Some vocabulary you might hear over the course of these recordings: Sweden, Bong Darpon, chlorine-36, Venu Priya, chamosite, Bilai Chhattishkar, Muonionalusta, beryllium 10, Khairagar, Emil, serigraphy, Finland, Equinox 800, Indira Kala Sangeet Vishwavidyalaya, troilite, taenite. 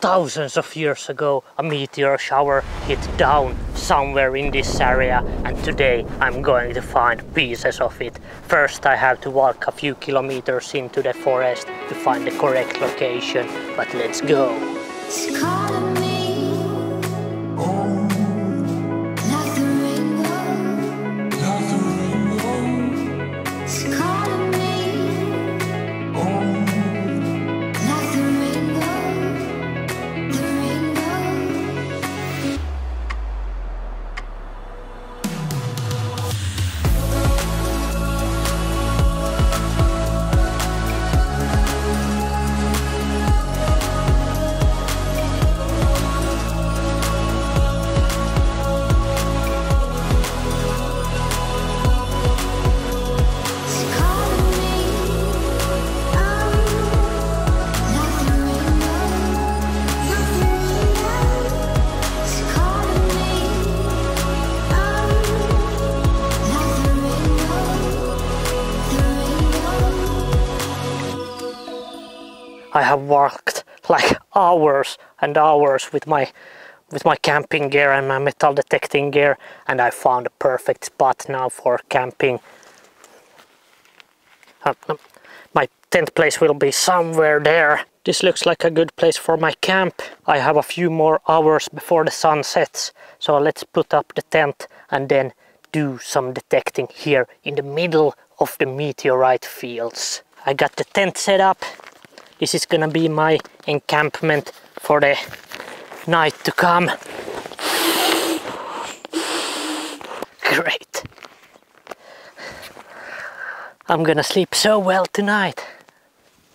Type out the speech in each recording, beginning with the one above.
Thousands of years ago, a meteor shower hit down somewhere in this area, and today I'm going to find pieces of it. First I have to walk a few kilometers into the forest to find the correct location, but let's go. I have walked like hours and hours with my camping gear and my metal detecting gear, and I found a perfect spot now for camping. My tent place will be somewhere there. This looks like a good place for my camp. I have a few more hours before the sun sets, so let's put up the tent and then do some detecting here in the middle of the meteorite fields. I got the tent set up. This is gonna be my encampment for the night to come. Great. I'm gonna sleep so well tonight.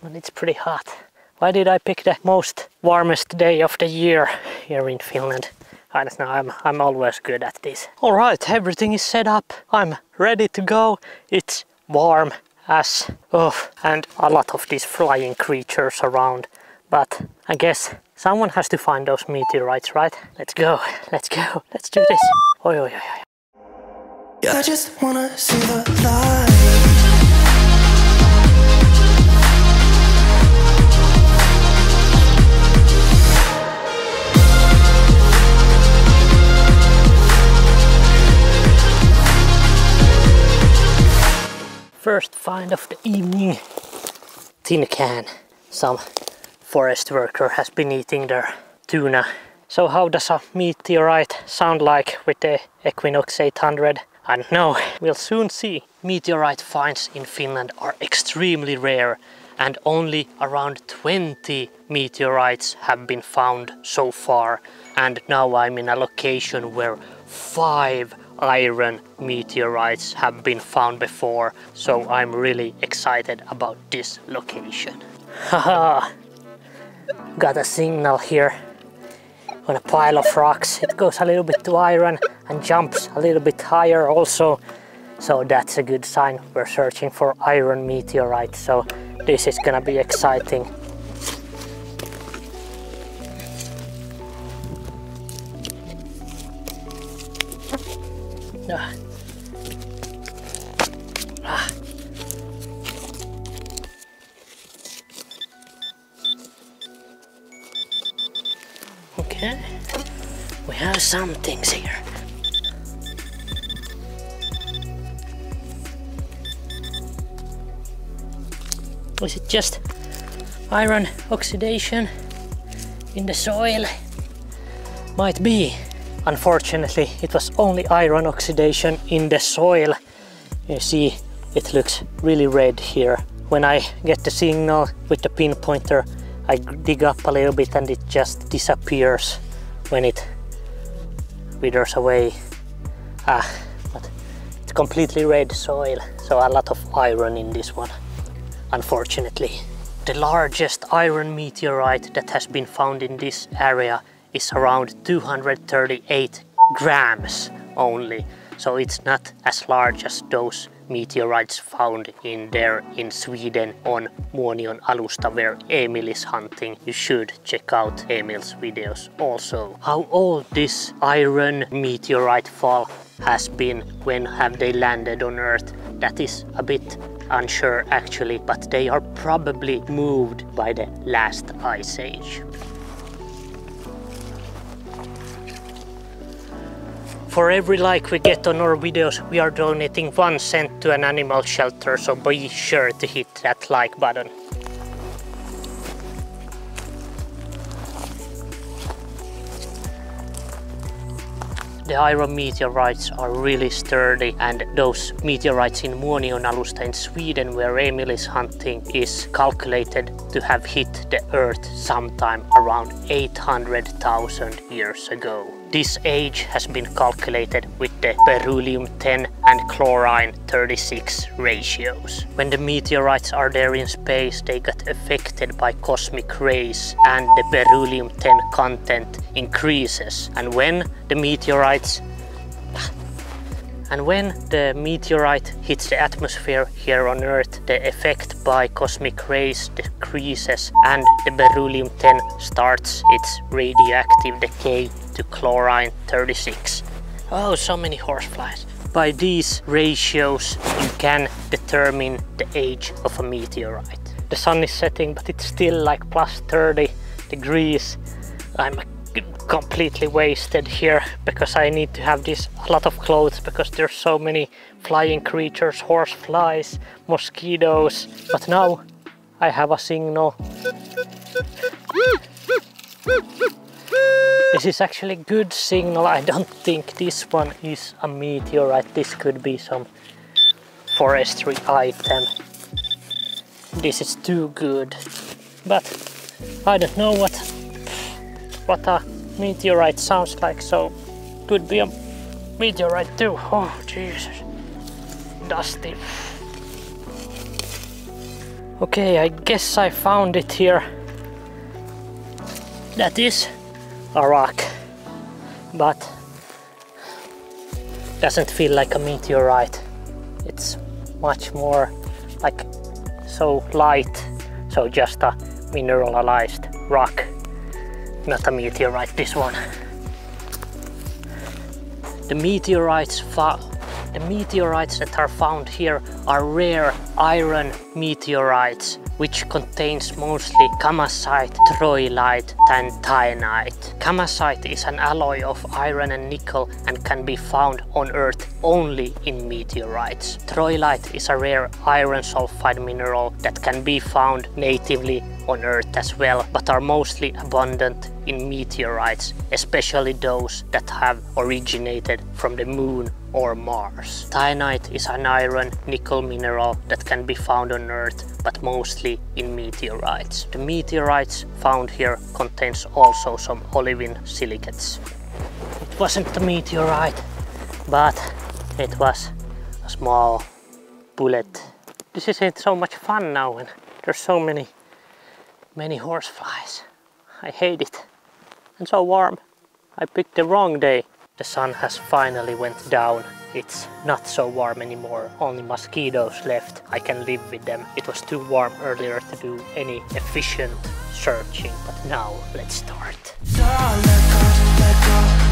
But it's pretty hot. Why did I pick the most warmest day of the year here in Finland? I don't know, I'm always good at this. All right, everything is set up. I'm ready to go. It's warm. And a lot of these flying creatures around, but I guess someone has to find those meteorites, right? Let's go, let's do this. Oi. I just wanna see the light. First find of the evening. Tin can. Some forest worker has been eating their tuna. So how does a meteorite sound like with the Equinox 800? I don't know. We'll soon see. Meteorite finds in Finland are extremely rare, and only around 20 meteorites have been found so far. And now I'm in a location where 5 iron meteorites have been found before, so I'm really excited about this location. Haha! Got a signal here on a pile of rocks. It goes a little bit to iron and jumps a little bit higher also, so that's a good sign. We're searching for iron meteorites, so this is gonna be exciting. Okay, we have some things here. Was it just iron oxidation in the soil? Might be. Unfortunately, it was only iron oxidation in the soil. You see, it looks really red here. When I get the signal with the pinpointer, I dig up a little bit and it just disappears when it withers away. But it's completely red soil, so a lot of iron in this one, unfortunately. The largest iron meteorite that has been found in this area is around 238 grams only, so it's not as large as those meteorites found in Sweden on Muonionalusta, where Emil is hunting. You should check out Emil's videos also. How old this iron meteorite fall has been, when have they landed on Earth? That is a bit unsure actually, but they are probably moved by the last ice age. For every like we get on our videos, we are donating 1 cent to an animal shelter, so be sure to hit that like button. The iron meteorites are really sturdy, and those meteorites in Muonionalusta in Sweden, where Emil is hunting, is calculated to have hit the earth sometime around 800,000 years ago. This age has been calculated with the beryllium 10 and chlorine-36 ratios. When the meteorites are there in space, they get affected by cosmic rays and the beryllium 10 content increases. And when the meteorite hits the atmosphere here on Earth, the effect by cosmic rays decreases and the beryllium 10 starts its radioactive decay to chlorine-36. Oh, so many horseflies. By these ratios, you can determine the age of a meteorite. The sun is setting, but it's still like plus 30 degrees. I'm completely wasted here because I need to have this a lot of clothes because there's so many flying creatures, horse flies, mosquitoes. But now I have a signal. This is actually a good signal. I don't think this one is a meteorite. This could be some forestry item. This is too good, but I don't know what a meteorite sounds like, so could be a meteorite too. Oh Jesus, dusty. Okay, I guess I found it here. That is a rock, but doesn't feel like a meteorite. It's much more like so light, so just a mineralized rock. Not a meteorite, this one. The meteorites that are found here are rare iron meteorites, which contains mostly chamosite, troilite and taenite. Chamosite is an alloy of iron and nickel and can be found on Earth only in meteorites. Troilite is a rare iron sulfide mineral that can be found natively on Earth as well, but are mostly abundant in meteorites, especially those that have originated from the Moon or Mars. Taenite is an iron nickel mineral that can be found on Earth, but mostly in meteorites. The meteorites found here contains also some olivine silicates. It wasn't a meteorite, but it was a small bullet. This isn't so much fun now when there's so many horseflies. I hate it. And so warm. I picked the wrong day. The sun has finally went down. It's not so warm anymore. Only mosquitoes left. I can live with them. It was too warm earlier to do any efficient searching. But now let's start. So let go,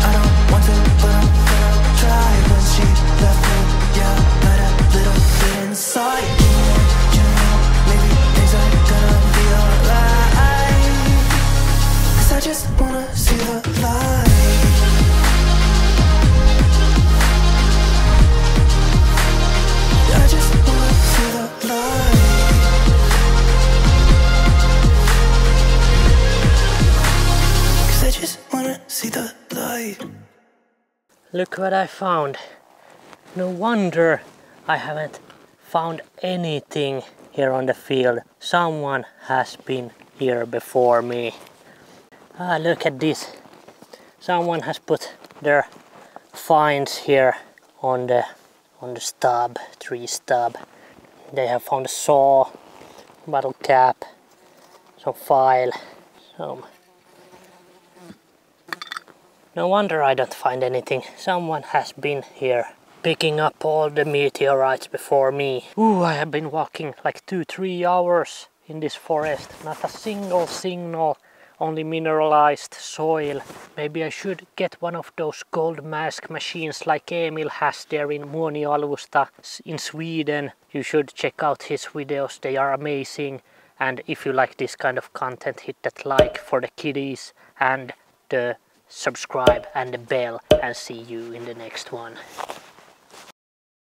I don't want to, but I'm gonna try when she left me. Yeah, but a little bit inside. You know, maybe things are gonna be alright. 'Cause I just wanna see the light. Look what I found. No wonder I haven't found anything here on the field. Someone has been here before me. Ah, look at this. Someone has put their finds here on the stub, tree stub. They have found a saw, bottle cap, some file, some... No wonder I don't find anything. Someone has been here picking up all the meteorites before me. Ooh, I have been walking like 2-3 hours in this forest. Not a single signal, only mineralized soil. Maybe I should get one of those gold mask machines like Emil has there in Muonionalusta in Sweden. You should check out his videos, they are amazing. And if you like this kind of content, hit that like for the kiddies and the subscribe and the bell, and see you in the next one.